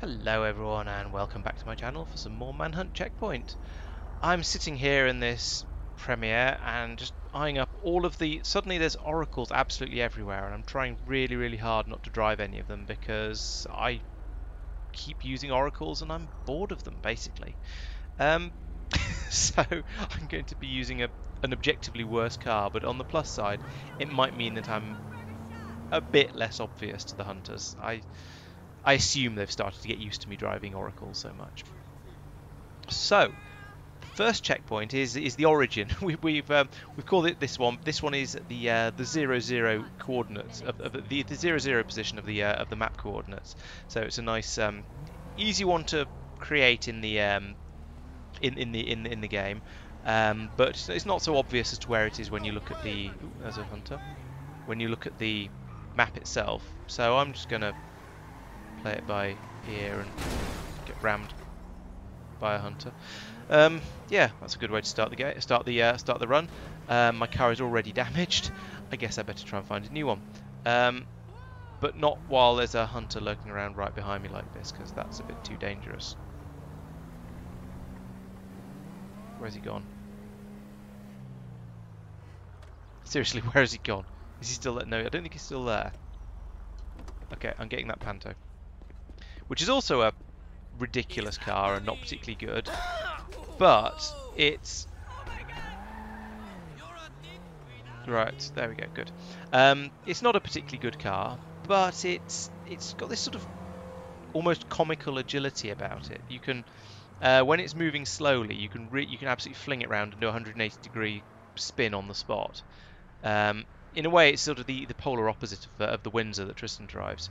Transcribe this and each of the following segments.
Hello everyone and welcome back to my channel for some more Manhunt Checkpoint. I'm sitting here in this premiere and just eyeing up all of the... Suddenly there's oracles absolutely everywhere and I'm trying really hard not to drive any of them because I keep using oracles and I'm bored of them basically. So I'm going to be using an objectively worse car, but on the plus side it might mean that I'm a bit less obvious to the hunters. I assume they've started to get used to me driving Oracle so much. So, first checkpoint is the origin. We've called it this one. This one is the 0, 0 coordinates of the 0, 0 position of the map coordinates. So it's a nice easy one to create in the in the game, but it's not so obvious as to where it is when you look at the as a hunter when you look at the map itself. So I'm just gonna play it by ear and get rammed by a hunter. Yeah, that's a good way to start the game. Start the run. My car is already damaged. I guess I better try and find a new one. But not while there's a hunter lurking around right behind me like this, because that's a bit too dangerous. Where's he gone? Seriously, where has he gone? Is he still there? No, I don't think he's still there. Okay, I'm getting that Panto, which is also a ridiculous car and not particularly good, but it's... Right, there we go, good. It's not a particularly good car, but it's got this sort of almost comical agility about it. You can, when it's moving slowly, you can absolutely fling it around and do a 180-degree spin on the spot. In a way, it's sort of the polar opposite of the Windsor that Tristan drives.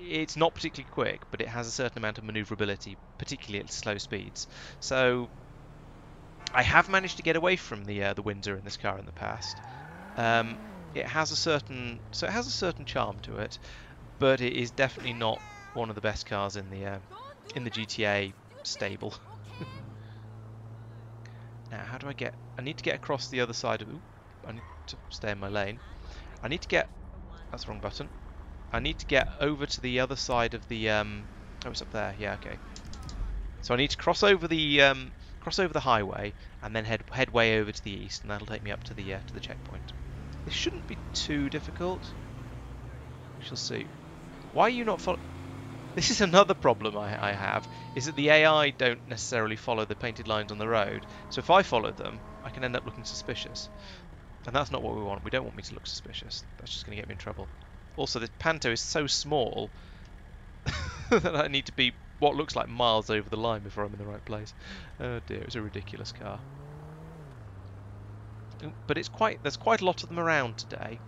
It's not particularly quick, but it has a certain amount of manoeuvrability, particularly at slow speeds. So I have managed to get away from the Windsor in this car in the past. It has a certain charm to it, but it is definitely not one of the best cars in the GTA stable. Now, how do I get? I need to get across the other side of. Ooh, I need to stay in my lane. I need to get. That's the wrong button. I need to get over to the other side of the. Oh, it's up there. Yeah, okay. So I need to cross over the highway and then head way over to the east, and that'll take me up to the checkpoint. This shouldn't be too difficult. We shall see. Why are you not following? This is another problem I have, is that the AI don't necessarily follow the painted lines on the road. So if I follow them, I can end up looking suspicious, and that's not what we want. We don't want me to look suspicious. That's just going to get me in trouble. Also, this Panto is so small that I need to be what looks like miles over the line before I'm in the right place. Oh dear, it's a ridiculous car. But it's quite there's quite a lot of them around today.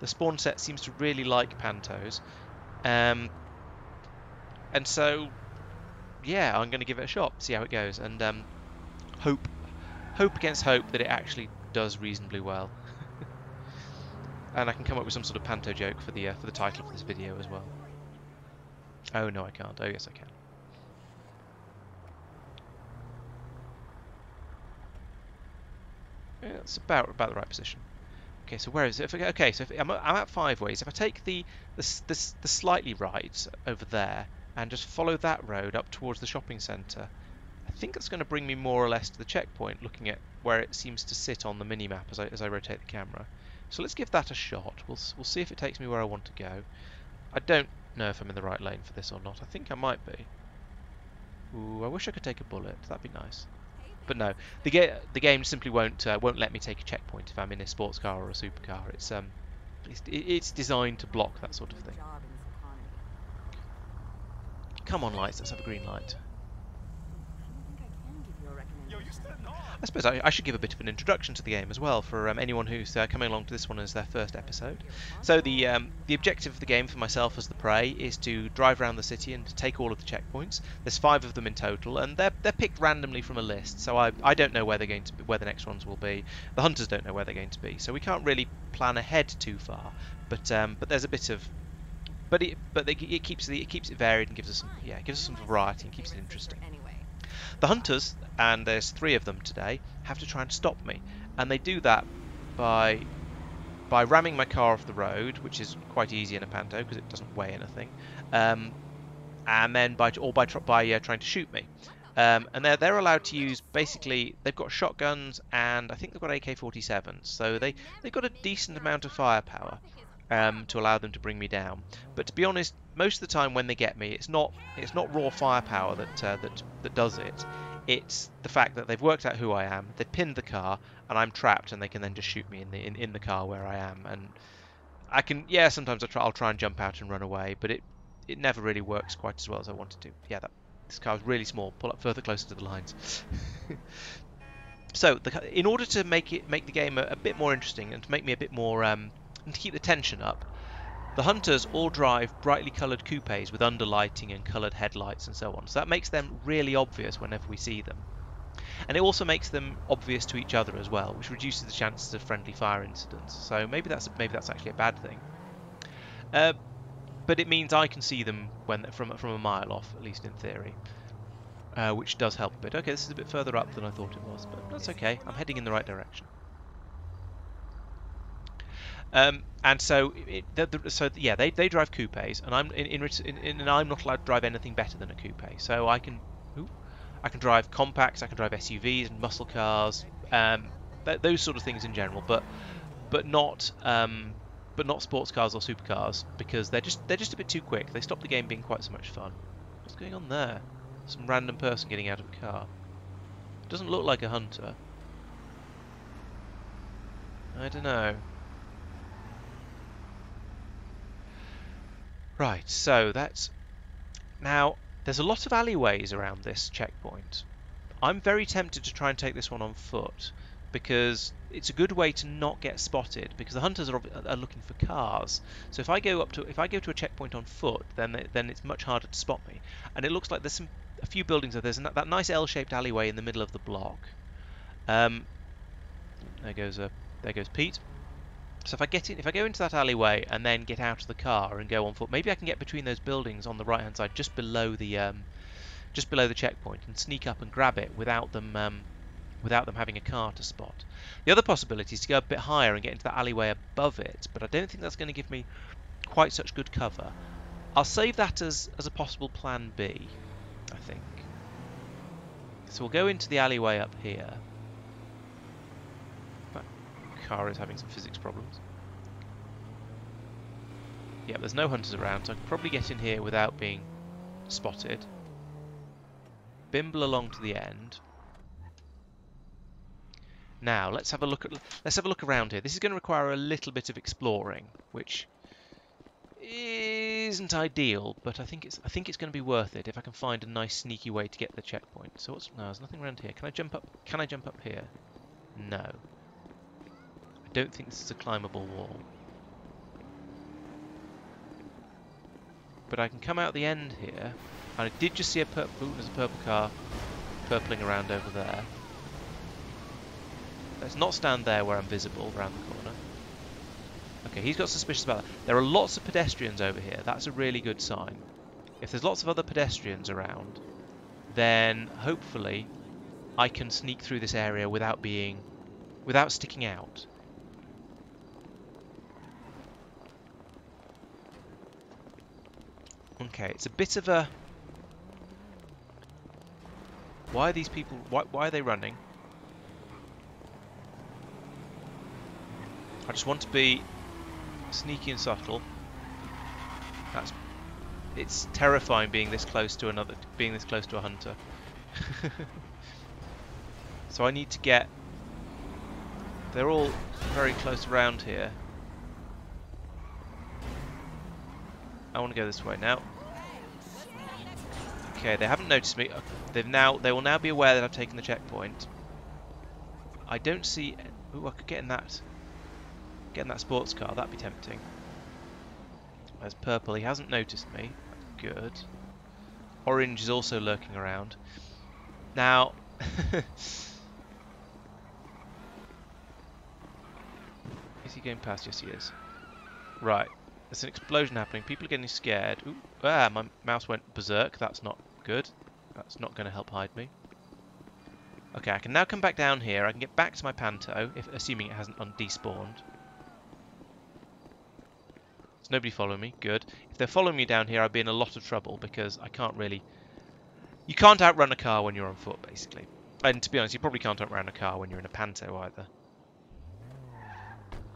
The spawn set seems to really like Pantos, and so yeah, I'm going to give it a shot, see how it goes, and hope against hope that it actually does reasonably well. And I can come up with some sort of Panto joke for the title of this video as well. Oh no, I can't. Oh yes, I can. Yeah, that's about the right position. Okay, so where is it? If I, okay, so if I'm at five ways. If I take the slightly right over there and just follow that road up towards the shopping centre, I think it's going to bring me more or less to the checkpoint. Looking at where it seems to sit on the mini map as I rotate the camera. So let's give that a shot. We'll see if it takes me where I want to go. I don't know if I'm in the right lane for this or not. I think I might be. Ooh, I wish I could take a bullet. That'd be nice. But no, the game simply won't let me take a checkpoint if I'm in a sports car or a supercar. It's designed to block that sort of thing. Come on, lights. Let's have a green light. I suppose I should give a bit of an introduction to the game as well for anyone who's coming along to this one as their first episode. So the objective of the game for myself as the prey is to drive around the city and to take all of the checkpoints. There's 5 of them in total, and they're picked randomly from a list. So I don't know where they're going to be, where the next ones will be. The hunters don't know where they're going to be, so we can't really plan ahead too far. But there's a bit of but it keeps it varied and gives us some, yeah, it gives us some variety and keeps it interesting. The hunters, and there's 3 of them today, have to try and stop me, and they do that by ramming my car off the road, which is quite easy in a Panto because it doesn't weigh anything, and then by trying to shoot me. And they're allowed to use, basically, they've got shotguns and I think they've got AK-47s, so they've got a decent amount of firepower to allow them to bring me down. But to be honest, most of the time when they get me, it's not raw firepower that does it. It's the fact that they've worked out who I am, they've pinned the car, and I'm trapped, and they can then just shoot me in the car where I am. And I can, yeah, sometimes I'll try and jump out and run away, but it never really works quite as well as I wanted to. Yeah, this car is really small. Pull up further closer to the lines. So, in order to make the game a bit more interesting and to make me a bit more and to keep the tension up, the hunters all drive brightly coloured coupes with underlighting and coloured headlights and so on. So that makes them really obvious whenever we see them, and it also makes them obvious to each other as well, which reduces the chances of friendly fire incidents. So maybe that's actually a bad thing. But it means I can see them from a mile off, at least in theory, which does help a bit. Okay, this is a bit further up than I thought it was, but that's okay. I'm heading in the right direction. And so, yeah, they drive coupes, and I'm and I'm not allowed to drive anything better than a coupe. So I can drive compacts, I can drive SUVs and muscle cars, those sort of things in general, but not sports cars or supercars, because they're just a bit too quick. They stop the game being quite so much fun. What's going on there? Some random person getting out of a car. It doesn't look like a hunter. I don't know. Right, so that's... Now, there's a lot of alleyways around this checkpoint. I'm very tempted to try and take this one on foot, because it's a good way to not get spotted, because the hunters are looking for cars. So if I go to a checkpoint on foot, then it's much harder to spot me. And it looks like there's a few buildings there. There's that nice L-shaped alleyway in the middle of the block. There goes Pete. So if I go into that alleyway and then get out of the car and go on foot, maybe I can get between those buildings on the right hand side, just below the checkpoint, and sneak up and grab it without them having a car to spot. The other possibility is to go a bit higher and get into the alleyway above it, but I don't think that's going to give me quite such good cover. I'll save that as a possible plan B, I think. So we'll go into the alleyway up here. Car is having some physics problems. Yeah, there's no hunters around, so I can probably get in here without being spotted. Bimble along to the end. Now let's have a look around here. This is going to require a little bit of exploring, which isn't ideal, but I think it's going to be worth it if I can find a nice sneaky way to get to the checkpoint. So no, there's nothing around here. Can I jump up here? No. I don't think this is a climbable wall. But I can come out the end here. And I did just see a purple... There's a purple car purpling around over there. Let's not stand there where I'm visible, around the corner. Okay, he's got suspicious about that. There are lots of pedestrians over here. That's a really good sign. If there's lots of other pedestrians around, then hopefully I can sneak through this area without sticking out. Okay, it's a bit of a... Why are these people... Why are they running? I just want to be sneaky and subtle. It's terrifying being this close to a hunter. So I need to get... They're all very close around here. I want to go this way now. Okay, they haven't noticed me. They will now be aware that I've taken the checkpoint. I don't see. Ooh, I could get in that sports car. That'd be tempting. There's purple. He hasn't noticed me. Good. Orange is also lurking around. Now. Is he going past? Yes, he is. Right. There's an explosion happening. People are getting scared. Ooh, my mouse went berserk. That's not good. That's not going to help hide me. Okay, I can now come back down here. I can get back to my Panto, assuming it hasn't despawned. There's nobody following me. Good. If they're following me down here, I'd be in a lot of trouble because I can't really... You can't outrun a car when you're on foot, basically. And to be honest, you probably can't outrun a car when you're in a Panto either.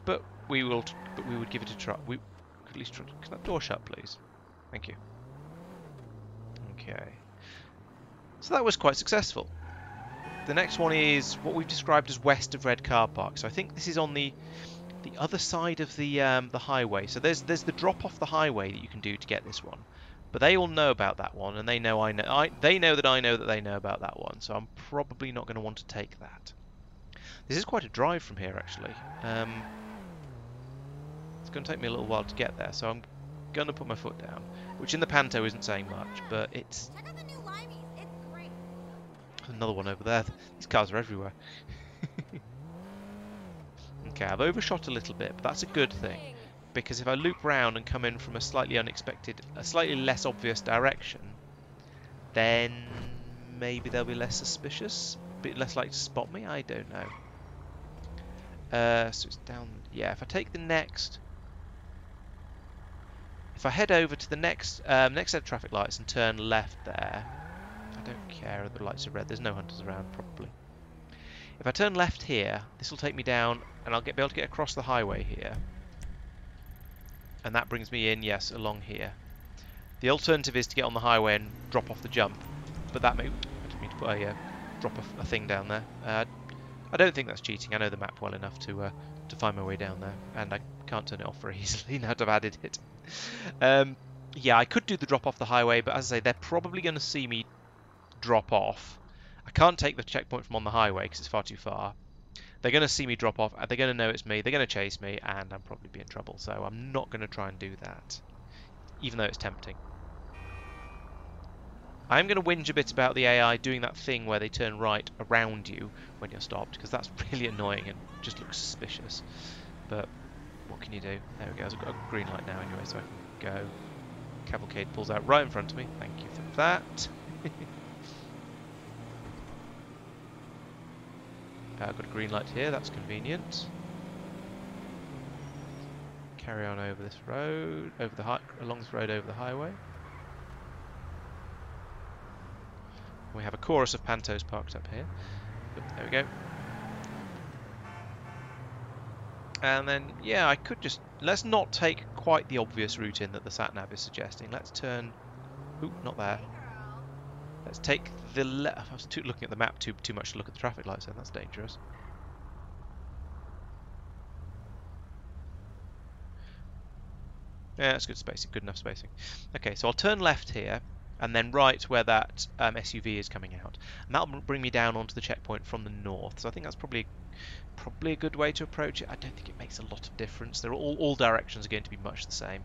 But we will... But we would give it a try. We could at least try... Can that door shut, please? Thank you. Okay. So that was quite successful. The next one is what we've described as west of Red Car Park. So I think this is on the other side of the highway. So there's the drop off the highway that you can do to get this one. But they all know about that one, and they know they know that I know that they know about that one. So I'm probably not going to want to take that. This is quite a drive from here, actually. It's going to take me a little while to get there, so I'm going to put my foot down, which in the Panto isn't saying much, but it's. Another one over there. These cars are everywhere. Okay, I've overshot a little bit, but that's a good thing, because if I loop round and come in from a slightly unexpected, a slightly less obvious direction, then maybe they'll be less suspicious, a bit less likely to spot me. I don't know. So it's down. Yeah, if I take the next, if I head over to the next set of traffic lights and turn left there. I don't care if the lights are red, there's no hunters around probably. If I turn left here, this will take me down and I'll be able to get across the highway here. And that brings me in, yes, along here. The alternative is to get on the highway and drop off the jump. But that may... I didn't mean to put drop a thing down there. I don't think that's cheating. I know the map well enough to find my way down there. And I can't turn it off very easily now that I've added it. Yeah, I could do the drop off the highway, but as I say, they're probably going to see me drop off. I can't take the checkpoint from on the highway because it's far too far. They're going to see me drop off, they're going to know it's me, they're going to chase me, and I'm probably be in trouble, so I'm not going to try and do that, even though it's tempting. I'm going to whinge a bit about the AI doing that thing where they turn right around you when you're stopped, because that's really annoying and just looks suspicious. But what can you do? There we go, I've got a green light now anyway, so I can go. Cavalcade pulls out right in front of me, thank you for that. I've got a green light here, that's convenient. Carry on over this road, along this road over the highway. We have a chorus of Pantos parked up here. Oop, there we go. And then, yeah, I could just... Let's not take quite the obvious route in that the sat-nav is suggesting. Let's turn... Oop, not there. Let's take the left. I was looking at the map too much to look at the traffic lights, so that's dangerous. Yeah, that's good spacing, good enough spacing. Okay, so I'll turn left here, and then right where that SUV is coming out, and that'll bring me down onto the checkpoint from the north. So I think that's probably a good way to approach it. I don't think it makes a lot of difference. They're all directions are going to be much the same.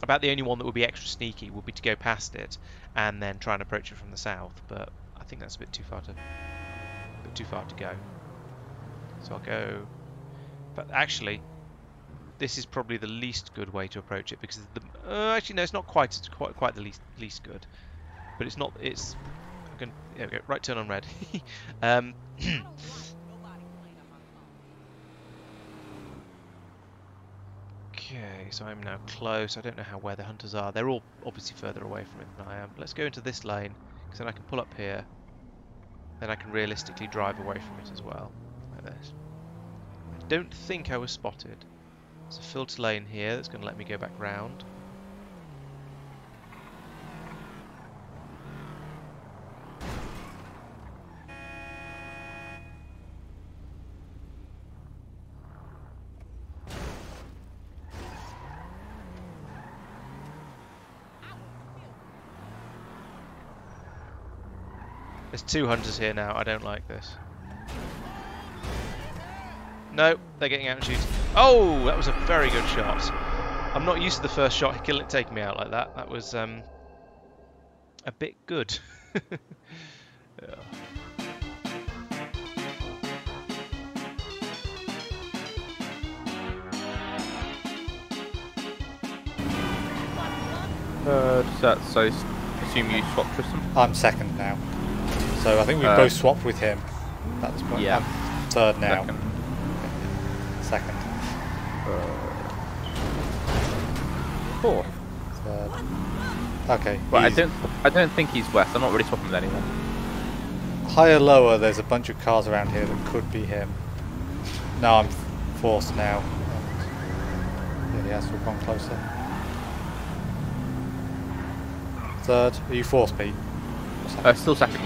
About the only one that would be extra sneaky would be to go past it and then try and approach it from the south, but I think that's a bit too far to go. So I'll go. But actually, this is probably the least good way to approach it because the actually no, it's not quite. It's quite the least good, but it's not. It's I can, there we go, right turn on red. Okay, so I'm now close. I don't know where the hunters are. They're all obviously further away from it than I am. Let's go into this lane, because then I can pull up here. Then I can realistically drive away from it as well. Like this. I don't think I was spotted. There's a filter lane here that's going to let me go back round. There's two hunters here now. I don't like this. No, they're getting out and shooting. Oh, that was a very good shot. I'm not used to the first shot taking me out like that. That was a bit good. Yeah. So assume you swapped Tristan? I'm second now. So I think we've both swapped with him. That's yeah. I'm third now. Second. 4. Third. Okay. Well, I don't think he's west. I'm not really swapping with anyone. High or lower, there's a bunch of cars around here that could be him. No, I'm forced now. Yeah, the ass will come closer. Third. Are you forced, Pete? Still second.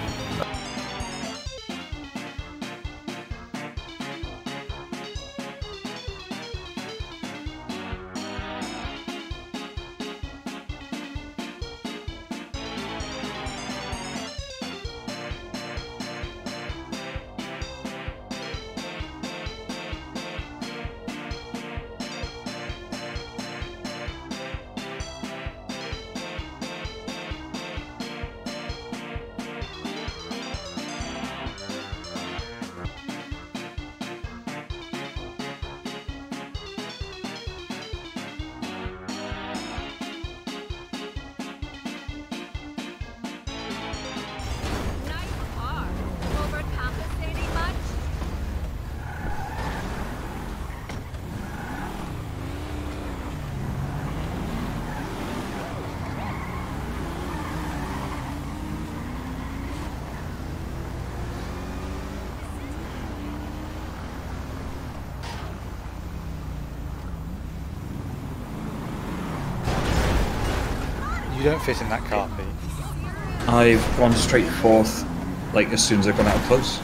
You don't fit in that car, Pete. I've gone straight forth, like as soon as I've gone out of close.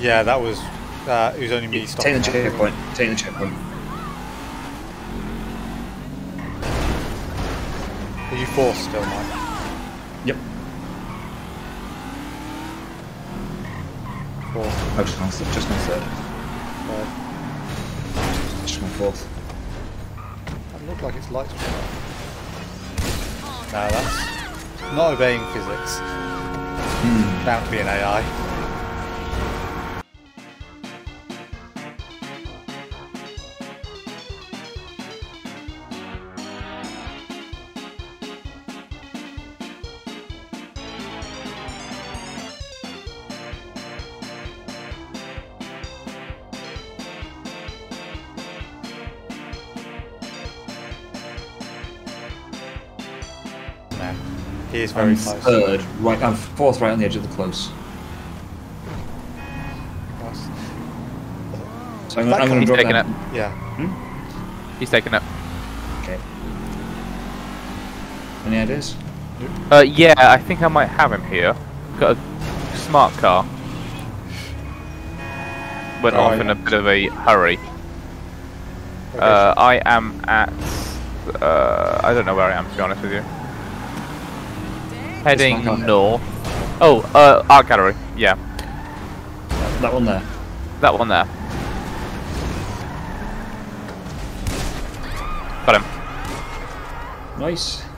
Yeah, that was. It was only me stopping. Take the checkpoint. Take the checkpoint. Are you forced still, Mike? Yep. Fourth. I've just gone third. Third. Just gone fourth. That looked like its lights were out. No, that's not obeying physics. Bound to be an AI. He is very close. Third, right, I'm fourth, right on the edge of the close. Nice. So I'm going to drop that. Yeah. Hmm? He's taken up. Okay. Any ideas? Yeah, I think I might have him here. Got a smart car. Went off in a bit of a hurry. Okay. I am at. I don't know where I am, to be honest with you. Heading north. Oh, art gallery. Yeah. That one there. That one there. Got him. Nice.